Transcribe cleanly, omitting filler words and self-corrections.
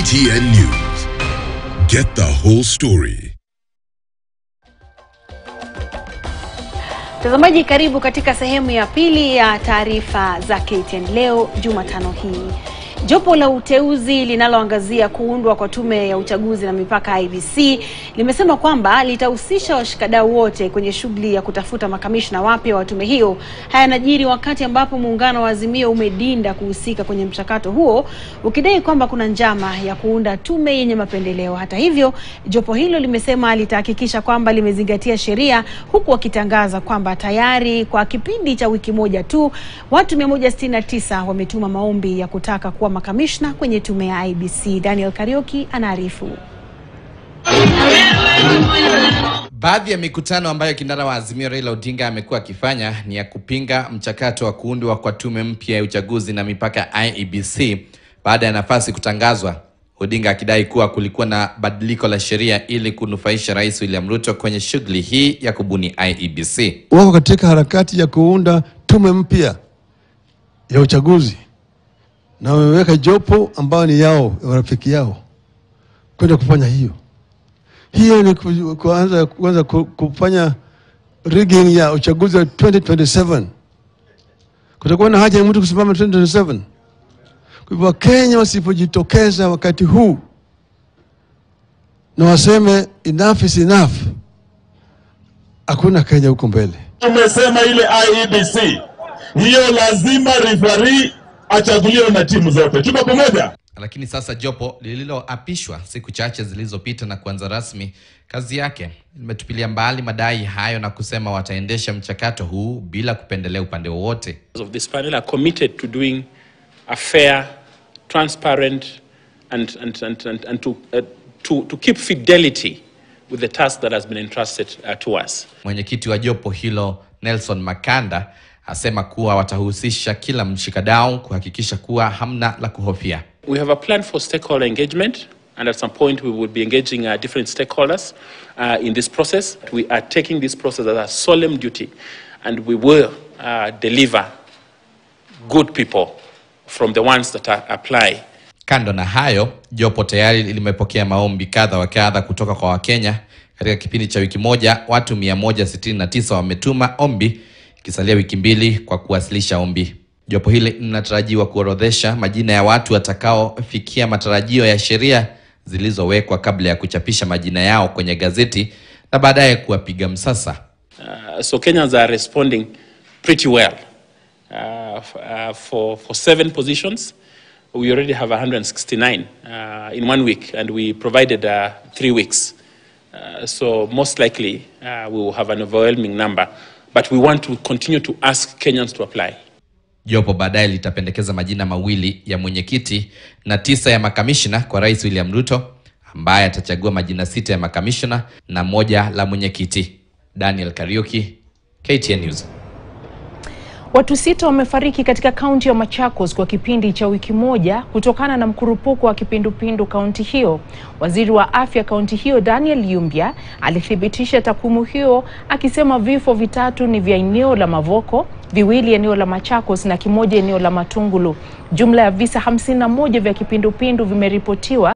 KTN News. Get the whole story. Mtazamaji, karibu katika sehemu ya pili ya taarifa za KTN Leo Jumatano hii. Jopo la uteuzi linaloangazia kuundwa kwa tume ya uchaguzi na mipaka IEBC limesema kwamba litahusisha washikadau wote kwenye shughuli ya kutafuta makamishna wapya wa tume hiyo. Haya yanajiri wakati ambapo muungano wa Azimio umedinda kuhusika kwenye mchakato huo, ukidai kwamba kuna njama ya kuunda tume yenye mapendeleo. Hata hivyo, jopo hilo limesema litahakikisha kwamba limezingatia sheria, huku wakitangaza kwamba tayari kwa kipindi cha wiki moja tu watu 169 wametuma maombi ya kutaka kuwa makamishna kwenye tume ya IEBC. Daniel Kariuki anaarifu. Baadhi ya mikutano ambayo kinara wa Azimio Raila Odinga amekuwa akifanya ni ya kupinga mchakato wa kuundwa kwa tume mpya ya uchaguzi na mipaka IEBC baada ya nafasi kutangazwa. Odinga akidai kuwa kulikuwa na badiliko la sheria ili kunufaisha Rais William Ruto kwenye shughuli hii ya kubuni IEBC. Wako katika harakati ya kuunda tume mpya ya uchaguzi na wameweka jopo ambao ni yao, warafiki yao, kwenda kufanya hiyo. Hiyo ni kuanza kufanya rigging ya uchaguzi wa 2027. Kutakuwa na haja ya mtu kusimama 2027. Kwa hivyo Kenya wasipojitokeza wakati huu na waseme enough is enough, hakuna Kenya huko mbele. Tumesema ile IEBC hiyo lazima referee achaguliwe na timu zote. Tuko pamoja. Lakini sasa jopo lililoapishwa siku chache zilizopita na kuanza rasmi kazi yake limetupilia mbali madai hayo na kusema wataendesha mchakato huu bila kupendelea upande wowote. Of this panel are committed to doing a fair, transparent and to keep fidelity with the task that has been entrusted to us. Mwenyekiti wa jopo hilo Nelson Makanda asema kuwa watahusisha kila mshikadau kuhakikisha kuwa hamna la kuhofia. We have a plan for stakeholder engagement, and at some point we would be engaging different stakeholders in this process. We are taking this process as a solemn duty, and we will deliver good people from the ones that apply. Kando na hayo, jopo tayari limepokea maombi kadha wa kadha kutoka kwa Wakenya. Katika kipindi cha wiki moja watu 169 wametuma ombi, kisalia wiki 2 kwa kuwasilisha ombi. Jopo hili linatarajiwa kuorodhesha majina ya watu watakaofikia matarajio ya sheria zilizowekwa kabla ya kuchapisha majina yao kwenye gazeti na baadaye kuwapiga msasa. So Kenyans are responding pretty well. For 7 positions we already have 169 in 1 week, and we provided 3 weeks. So most likely we will have an overwhelming number. But we want to continue to ask Kenyans to apply. Jopo baadaye litapendekeza majina 2 ya mwenyekiti na 9 ya makamishna kwa Rais William Ruto, ambaye atachagua majina 6 ya makamishna na 1 la mwenyekiti. Daniel Kariuki, KTN News. Watu 6 wamefariki katika kaunti ya Machakos kwa kipindi cha wiki moja kutokana na mkurupuko wa kipindupindu kaunti hiyo. Waziri wa afya kaunti hiyo Daniel Yumbia alithibitisha takwimu hiyo akisema vifo 3 ni vya eneo la Mavoko, 2 eneo la Machakos na 1 eneo la Matungulu. Jumla ya visa 51 vya kipindupindu vimeripotiwa.